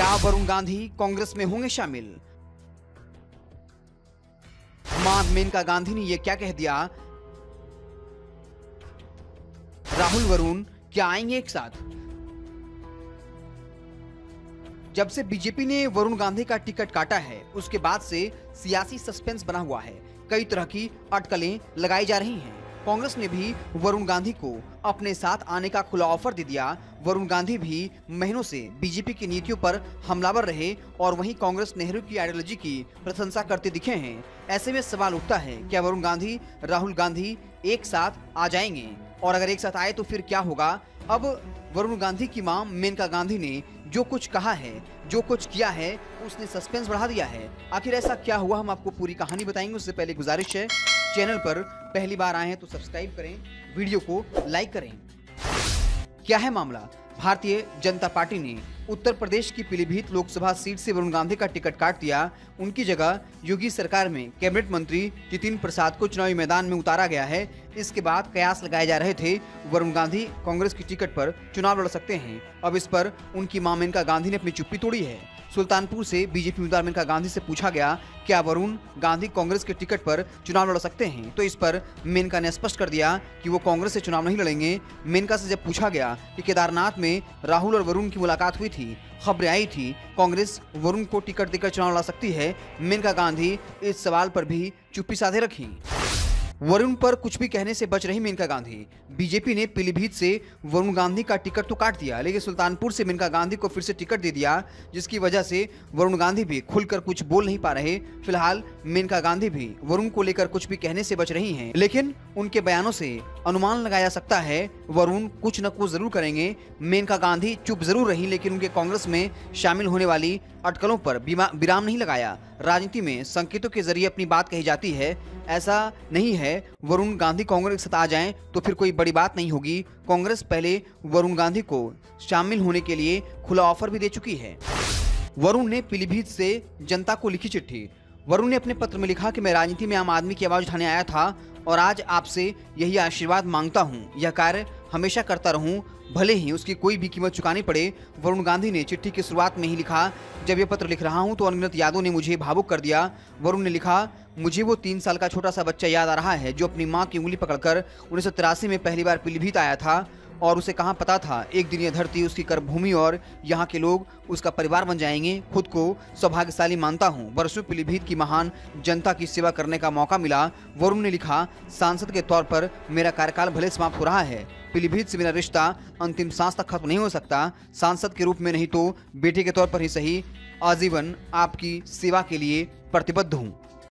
क्या वरुण गांधी कांग्रेस में होंगे शामिल? मां मेनका गांधी ने यह क्या कह दिया? राहुल वरुण क्या आएंगे एक साथ? जब से बीजेपी ने वरुण गांधी का टिकट काटा है उसके बाद से सियासी सस्पेंस बना हुआ है। कई तरह की अटकलें लगाई जा रही हैं। कांग्रेस ने भी वरुण गांधी को अपने साथ आने का खुला ऑफर दे दिया। वरुण गांधी भी महीनों से बीजेपी की नीतियों पर हमलावर रहे और वहीं कांग्रेस नेहरू की आइडियोलॉजी की प्रशंसा करते दिखे हैं। ऐसे में सवाल उठता है, क्या वरुण गांधी राहुल गांधी एक साथ आ जाएंगे? और अगर एक साथ आए तो फिर क्या होगा? अब वरुण गांधी की मां मेनका गांधी ने जो कुछ कहा है, जो कुछ किया है, उसने सस्पेंस बढ़ा दिया है। आखिर ऐसा क्या हुआ, हम आपको पूरी कहानी बताएंगे। उससे पहले गुजारिश है, चैनल पर पहली बार आए हैं तो सब्सक्राइब करें, वीडियो को लाइक करें। क्या है मामला? भारतीय जनता पार्टी ने उत्तर प्रदेश की पीलीभीत लोकसभा सीट से वरुण गांधी का टिकट काट दिया। उनकी जगह योगी सरकार में कैबिनेट मंत्री जितिन प्रसाद को चुनावी मैदान में उतारा गया है। इसके बाद कयास लगाए जा रहे थे, वरुण गांधी कांग्रेस की टिकट पर चुनाव लड़ सकते हैं। अब इस पर उनकी मां मेनका गांधी ने अपनी चुप्पी तोड़ी है। सुल्तानपुर से बीजेपी उम्मीदवार मेनका गांधी से पूछा गया, क्या वरुण गांधी कांग्रेस के टिकट पर चुनाव लड़ सकते हैं? तो इस पर मेनका ने स्पष्ट कर दिया कि वो कांग्रेस से चुनाव नहीं लड़ेंगे। मेनका से जब पूछा गया कि केदारनाथ में राहुल और वरुण की मुलाकात हुई थी, खबरें आई थी कांग्रेस वरुण को टिकट देकर चुनाव लड़ा सकती है, मेनका गांधी इस सवाल पर भी चुप्पी साधे रखी। वरुण पर कुछ भी कहने से बच रही मेनका गांधी। बीजेपी ने पीलीभीत से वरुण गांधी का टिकट तो काट दिया, लेकिन सुल्तानपुर से मेनका गांधी को फिर से टिकट दे दिया, जिसकी वजह से वरुण गांधी भी खुलकर कुछ बोल नहीं पा रहे। फिलहाल मेनका गांधी भी वरुण को लेकर कुछ भी कहने से बच रही हैं, लेकिन उनके बयानों से अनुमान लगाया जा सकता है वरुण कुछ न कुछ जरूर करेंगे। मेनका गांधी चुप जरूर रही, लेकिन उनके कांग्रेस में शामिल होने वाली अटकलों पर विराम नहीं लगाया। राजनीति में संकेतों के जरिए अपनी बात कही जाती है। ऐसा नहीं है वरुण गांधी कांग्रेस के साथ आ जाएं तो फिर कोई बड़ी बात नहीं होगी। कांग्रेस पहले वरुण गांधी को शामिल होने के लिए खुला ऑफर भी दे चुकी है। वरुण ने पीलीभीत से जनता को लिखी चिट्ठी। वरुण ने अपने पत्र में लिखा कि मैं राजनीति में आम आदमी की आवाज उठाने आया था और आज आपसे यही आशीर्वाद मांगता हूँ, यह कार्य हमेशा करता रहूं, भले ही उसकी कोई भी कीमत चुकानी पड़े। वरुण गांधी ने चिट्ठी की शुरुआत में ही लिखा, जब यह पत्र लिख रहा हूं तो अनगिनत यादों ने मुझे भावुक कर दिया। वरुण ने लिखा, मुझे वो 3 साल का छोटा सा बच्चा याद आ रहा है जो अपनी माँ की उंगली पकड़कर 1983 में पहली बार पीलीभीत आया था और उसे कहाँ पता था एक दिन यह धरती, उसकी कर्मभूमि और यहाँ के लोग उसका परिवार बन जाएंगे। खुद को सौभाग्यशाली मानता हूँ, वर्षों पीलीभीत की महान जनता की सेवा करने का मौका मिला। वरुण ने लिखा, सांसद के तौर पर मेरा कार्यकाल भले समाप्त हो रहा है, पीलीभीत से मेरा रिश्ता अंतिम सांस तक खत्म नहीं हो सकता। सांसद के रूप में नहीं तो बेटे के तौर पर ही सही, आजीवन आपकी सेवा के लिए प्रतिबद्ध हूँ।